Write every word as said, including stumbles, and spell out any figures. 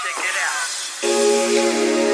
Check it out.